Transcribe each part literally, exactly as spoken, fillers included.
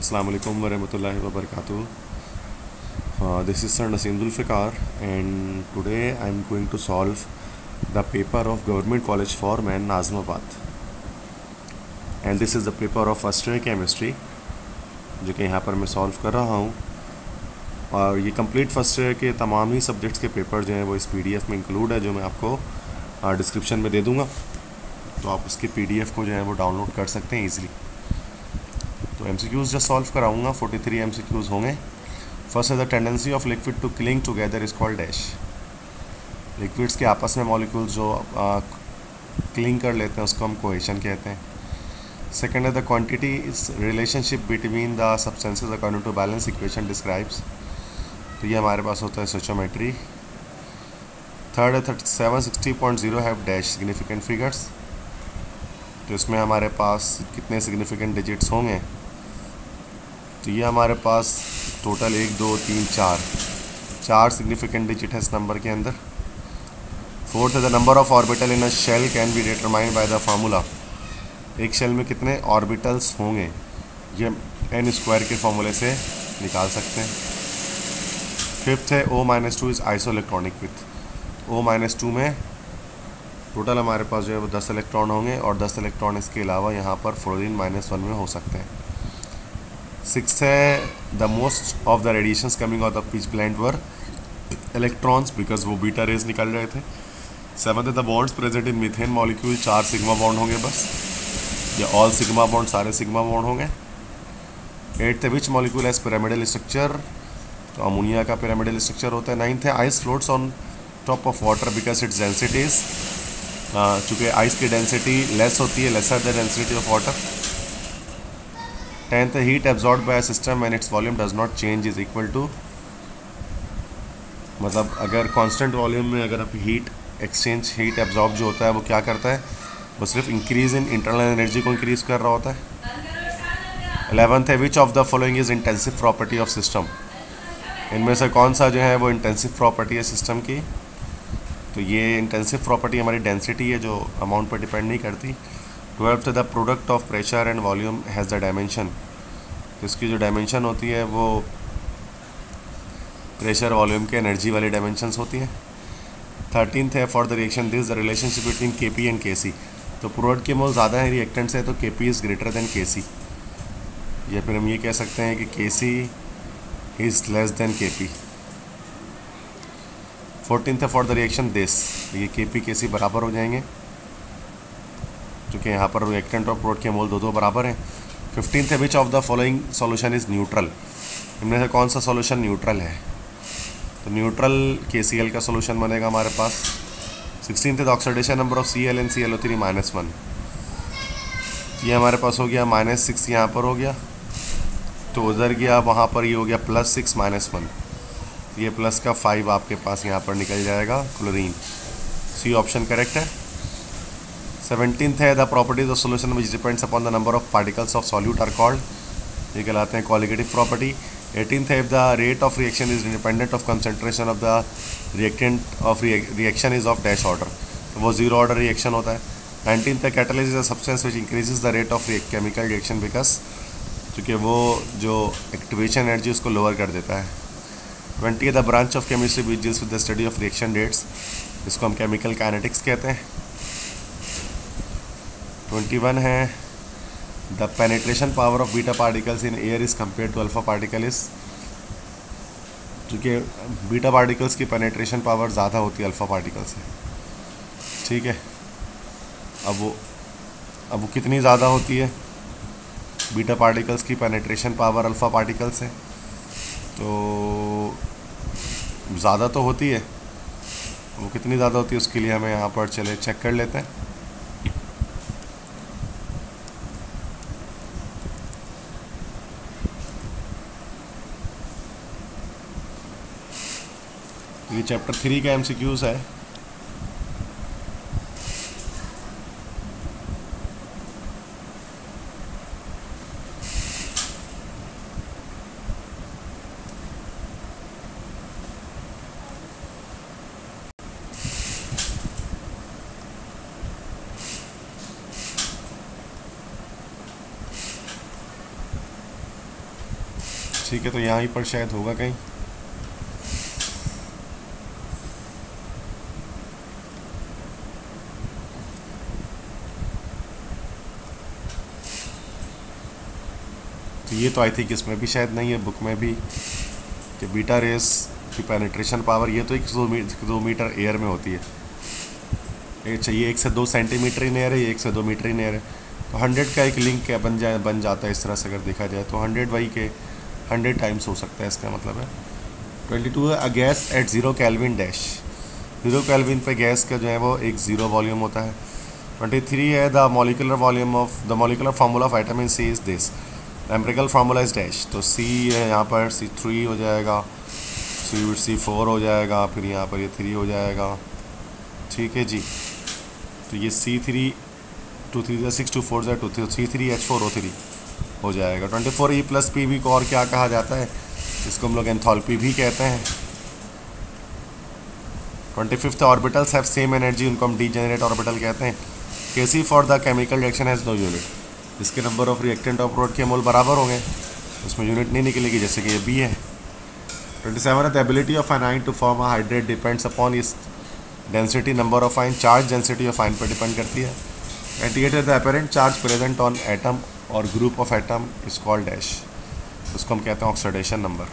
अस्सलाम वालेकुम वरहमतुल्लाहि वबरकातुहू. This is Sir Nasim Zulfiqar and today I am going to solve the paper of Government College for Men, Nazimabad. And this is the paper of first year chemistry जो कि यहाँ पर मैं solve कर रहा हूँ. और ये complete first year के तमाम ही subjects के paper जो हैं वो इस P D F में include है, जो मैं आपको description में दे दूँगा. तो आप उसके P D F को जो है वो download कर सकते हैं easily. तो M C Qs just solve कराऊंगा. Forty three M C Qs होंगे. फर्स्ट है the tendency of liquid to cling together is called dash. Liquids के आपस में मॉलिक्यूल्स जो आ, क्लिंग कर लेते हैं उसको हम कोहेशन कहते हैं. सेकंड है the quantity is relationship between the substances according to balance equation describes. तो ये हमारे पास होता है स्टोइकियोमेट्री. थर्ड है thirty seven sixty point zero have dash significant figures. तो इसमें हमारे पास कितने सिग्निफिकेंट डिजिट्स होंगे. तो ये हमारे पास टोटल एक दो तीन चार चार सिग्निफिकेंट डिजिट है इस नंबर के अंदर. Fourth the number of orbital in a shell can be determined by the formula. एक शेल में कितने ऑर्बिटल्स होंगे ये एन स्क्वायर के फार्मूले से निकाल सकते हैं. फिफ्थ है O minus two is isoelectronic with. O minus two में टोटल हमारे पास जो है वो दस इलेक्ट्रॉन होंगे और दस इलेक्ट्रॉन इसके अलावा यहाँ पर फ्लोरीन माइनस वन में हो सकते हैं. सिक्स है the most of the radiations coming out of each bland were electrons because वो बीटा रेज निकल रहे थे. सेवन्थ है the bonds present in methane molecule. चार सिग्मा बॉन्ड होंगे बस, या ऑल सिग्मा बॉन्ड सारे सिग्मा बॉन्ड होंगे. एट्थ है which molecule has pyramidal structure. तो अमोनिया का पिरामिडल स्ट्रक्चर होता है. नाइन्थ है ice floats on top of water because its density is चूँकि आइस की डेंसिटी लेस होती है, lesser the density of water. Tenth heat absorb by system and its volume does not change is equal to, मतलब अगर constant volume में अगर आप heat exchange heat absorb जो होता है वो क्या करता है, वो सिर्फ इंक्रीज इन इंटरनल एनर्जी को इंक्रीज कर रहा होता है. एलेवंथ है which of the following is intensive property of system. इनमें से कौन सा जो है वो इंटेंसिव प्रॉपर्टी है सिस्टम की. तो ये इंटेंसिव प्रॉपर्टी हमारी डेंसिटी है जो अमाउंट पर डिपेंड नहीं करती. Twelfth the product of pressure and volume has the dimension. इसकी जो डायमेंशन होती है वो प्रेशर वॉल्यूम के एनर्जी वाली डायमेंशंस होती है. थर्टीनथ है for the reaction this the relationship between K P and K C. तो प्रोडक्ट के मोल ज़्यादा है रिएक्टेंट से, तो के पी इज़ ग्रेटर दैन के सी, या फिर हम ये कह सकते हैं कि K C is less than K P. Fourteenth है फॉर द रिएक्शन दिस, ये के पी के सी बराबर हो जाएंगे क्योंकि यहाँ पर रिएक्टेंट और प्रोडक्ट के मोल दो दो बराबर हैं. फिफ्टींथ है which of the following solution is neutral. इनमें से कौन सा सॉल्यूशन न्यूट्रल है. तो न्यूट्रल के सी एल का सॉल्यूशन बनेगा हमारे पास. सिक्सटीन है the oxidation number of C L and C L O three minus one. ये हमारे पास हो गया माइनस सिक्स, यहाँ पर हो गया तो उधर गया, वहाँ पर ये हो गया प्लस सिक्स माइनस वन. ये प्लस का फाइव आपके पास यहाँ पर निकल जाएगा क्लोरीन. सी ऑप्शन करेक्ट है. सेवनटीन्थ है the properties of solution which depends upon the number of particles of solute are called, ये कहलाते हैं कॉलिगेटिव प्रॉपर्टी. एटीन्थ है if the rate of reaction is independent of concentration of the reactant of reaction is of dash order, तो वो zero order reaction होता है. Nineteenth है catalyst is a substance which increases the rate of chemical reaction because चूँकि वो जो activation energy उसको lower कर देता है. ट्वेंटी है the branch of chemistry which deals with the study of reaction rates, इसको हम केमिकल काइनेटिक्स कहते हैं. ट्वेंटी वन है the penetration power of beta particles in air is compare to alpha particle is, चूँकि beta particles की penetration power ज़्यादा होती है अल्फ़ा पार्टिकल से. ठीक है, अब वो अब वो कितनी ज़्यादा होती है बीटा पार्टिकल्स की पेनिट्रेशन पावर अल्फ़ा पार्टिकल से, तो ज़्यादा तो होती है. वो कितनी ज़्यादा होती है उसके लिए हमें यहाँ पर चले चेक कर लेते हैं. ये चैप्टर थ्री का एमसीक्यूज़ है. ठीक है, तो यहाँ ही पर शायद होगा कहीं। तो ये तो आई थिंक इसमें भी शायद नहीं है, बुक में भी, कि बीटा रेस की पेनिट्रेशन पावर ये तो एक सौ दो मीटर एयर में होती है। अच्छा, ये एक से दो सेंटीमीटर इन एयर है, ये एक से दो मीटर इन एयर है। तो हंड्रेड का एक लिंक क्या बन जाए बन जाता है इस तरह से अगर देखा जाए तो। हंड्रेड वही के हंड्रेड टाइम्स हो सकता है, इसका मतलब है ट्वेंटी टू है। Gas at zero kelvin dash, zero kelvin पे गैस का जो है वो एक ज़ीरो वॉल्यूम होता है। ट्वेंटी थ्री है the molecular volume of the molecular formula of vitamin C is this, empirical formula is dash. तो सी है यहाँ पर, सी थ्री हो जाएगा, सी सी फोर हो जाएगा, फिर यहाँ पर ये थ्री हो जाएगा, ठीक है जी। तो ये सी थ्री टू थ्री जो सिक्स टू फोर जो two three C three H four O three हो जाएगा। Twenty four E plus P V को और क्या कहा जाता है, इसको हम लोग एंथोल्पी भी कहते हैं। Twenty fifth orbitals have same energy, उनको हम डीजेनरेट ऑर्बिटल कहते हैं। K C for the chemical reaction has no unit, इसके number of reactant of product के मोल बराबर होंगे, उसमें यूनिट नहीं निकलेगी, जैसे कि ये बी है। Twenty seven the ability of an ion to form a hydrate depends upon इस density number of ion, charge density of ion पर डिपेंड करती है। Twenty eight the apparent charge present on atom और group of atom is called dash, उसको हम कहते हैं oxidation number.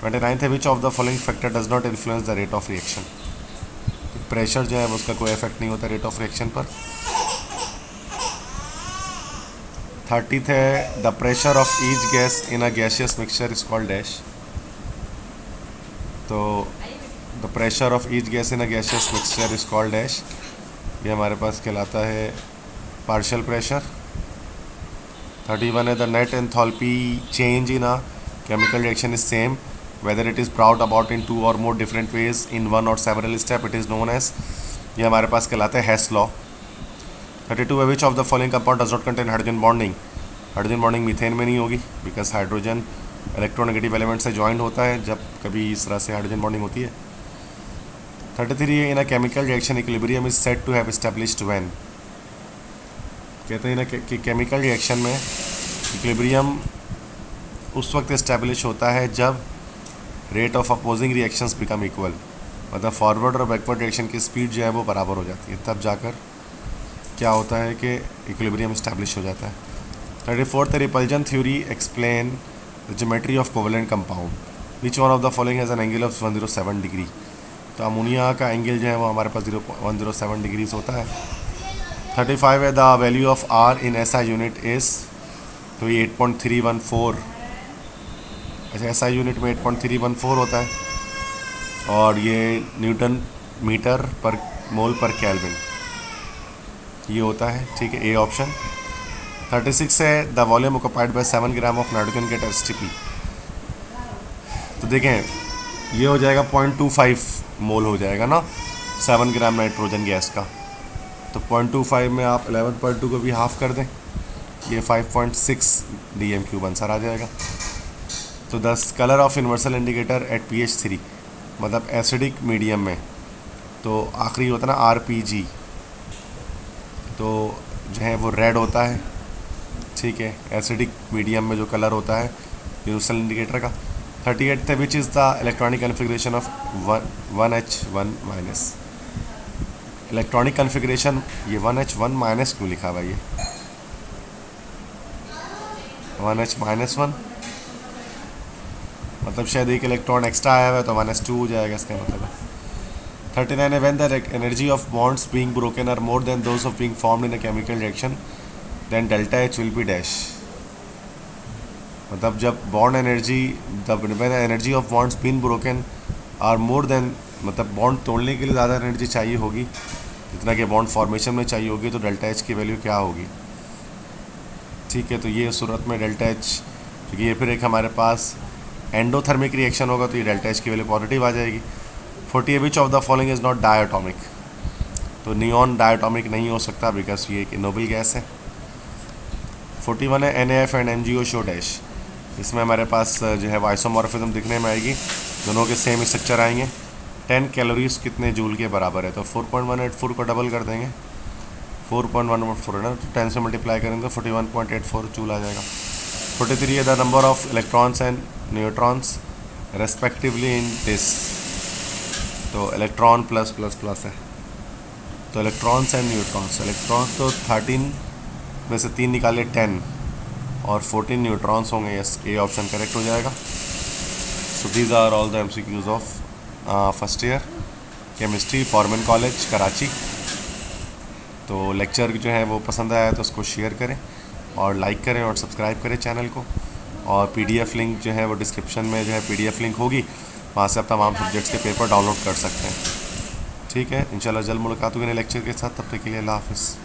Twenty ninth है which of the following factor does not influence the rate of reaction, pressure जो है उसका कोई इफेक्ट नहीं होता रेट ऑफ रिएक्शन पर। थर्टीथ है the pressure of each gas in a gaseous mixture is called dash, तो the pressure of each gas in a gaseous mixture is called dash, ये हमारे पास कहलाता है पार्शियल प्रेशर। थर्टी वन है the net enthalpy change in a chemical reaction is same whether it is brought about in two or more different ways in one or several step it is known as, ये हमारे पास कहलाता है Hess's law. Thirty two है which of the following compound does not contain hydrogen bonding, hydrogen bonding methane में नहीं होगी because hydrogen electronegative element से ज्वाइंट होता है जब कभी इस तरह से हाइड्रोजन बॉन्डिंग होती है। थर्टी थ्री है in a chemical reaction equilibrium is set to have established when, कहते हैं ना कि केमिकल रिएक्शन में इक्विलिब्रियम उस वक्त इस्टेब्लिश होता है जब rate of opposing reactions become equal, मतलब फॉरवर्ड और बैकवर्ड रिएक्शन की स्पीड जो है वो बराबर हो जाती है, तब जाकर क्या होता है कि इक्विलिब्रियम इस्टेब्लिश हो जाता है। Thirty fourth repulsion theory explain the geometry of covalent compound, which one of the following has an angle of one zero seven degree, तो अमोनिया का एंगल जो है वो हमारे पास zero one zero seven degrees होता है। थर्टी फाइव है the value of R in SI unit is, तो ये eight point three one four, अच्छा एसआई यूनिट में eight point three one four होता है, और ये न्यूटन मीटर पर मोल पर केल्विन ये होता है, ठीक है, ए ऑप्शन। थर्टी सिक्स है the volume occupied by seven gram of nitrogen get S T P, तो देखें ये हो जाएगा पॉइंट टू फाइव मोल हो जाएगा ना सेवन ग्राम नाइट्रोजन गैस का, तो पॉइंट टू फाइव में आप इलेवन पॉइंट टू को भी हाफ़ कर दें, ये five point six DM cube answer आ जाएगा। तो दस colour of universal indicator at pH three, मतलब एसिडिक मीडियम में, तो आखिरी होता है ना आरपीजी, तो जो है वो रेड होता है, ठीक है, एसिडिक मीडियम में जो कलर होता है यूनिवर्सल इंडिकेटर का। थर्टी एट थे which is the electronic configuration of one one H one minus, electronic configuration ये वन एच वन माइनस क्यों लिखा हुआ है, ये वन एच माइनस वन मतलब शायद एक इलेक्ट्रॉन एक्स्ट्रा आया हुआ है तो माइनस टू हो जाएगा, इसका मतलब है। Thirty nine when the energy of bonds being broken are more than those of being formed in a chemical reaction then delta H will be dash, मतलब जब bond energy when energy of bonds being broken are more than, मतलब bond तोड़ने के लिए ज़्यादा energy चाहिए होगी जितना कि बॉन्ड फॉर्मेशन में चाहिए होगी, तो डेल्टा एच की वैल्यू क्या होगी, ठीक है। तो ये सूरत में डेल्टा एच, क्योंकि ये फिर एक हमारे पास एंडोथर्मिक रिएक्शन होगा, तो ये डेल्टा एच की वैल्यू पॉजिटिव आ जाएगी। Forty which of the following is not diatomic, तो नियॉन डायटॉमिक नहीं हो सकता बिकॉज ये एक नोबल गैस है। फोर्टी वन है N A F and N G O show dash, इसमें हमारे पास जो है आइसोमॉर्फिज्म दिखने में आएगी, दोनों के सेम स्ट्रक्चर आएंगे। टेन कैलोरीज कितने जूल के बराबर है, तो four point one eight four को डबल कर देंगे, four point one eight four है ना, टेन से मल्टीप्लाई करेंगे तो forty one point eight four joule आ जाएगा। फोर्टी थ्री है the number of electrons and neutrons respectively in this. तो इलेक्ट्रॉन प्लस प्लस प्लस है, तो इलेक्ट्रॉन्स एंड न्यूट्रॉन्स। इलेक्ट्रॉन्स तो थर्टीन में से तीन निकाले टेन और फोर्टीन न्यूट्रॉन्स होंगे। यस, ये ऑप्शन करेक्ट हो जाएगा। So these are all the MCQs of first year chemistry, Forman college, Karachi. तो लेक्चर जो है वो पसंद आया तो उसको शेयर करें और लाइक करें और सब्सक्राइब करें चैनल को। और पीडीएफ लिंक जो है वो डिस्क्रिप्शन में जो है पीडीएफ लिंक होगी, वहाँ से आप तमाम सब्जेक्ट्स के पेपर डाउनलोड कर सकते हैं। ठीक है, इंशाल्लाह जल्द मुलाकात होगी नए लेक्चर के साथ। तब तक के लिए अल्लाह हाफ़िज़।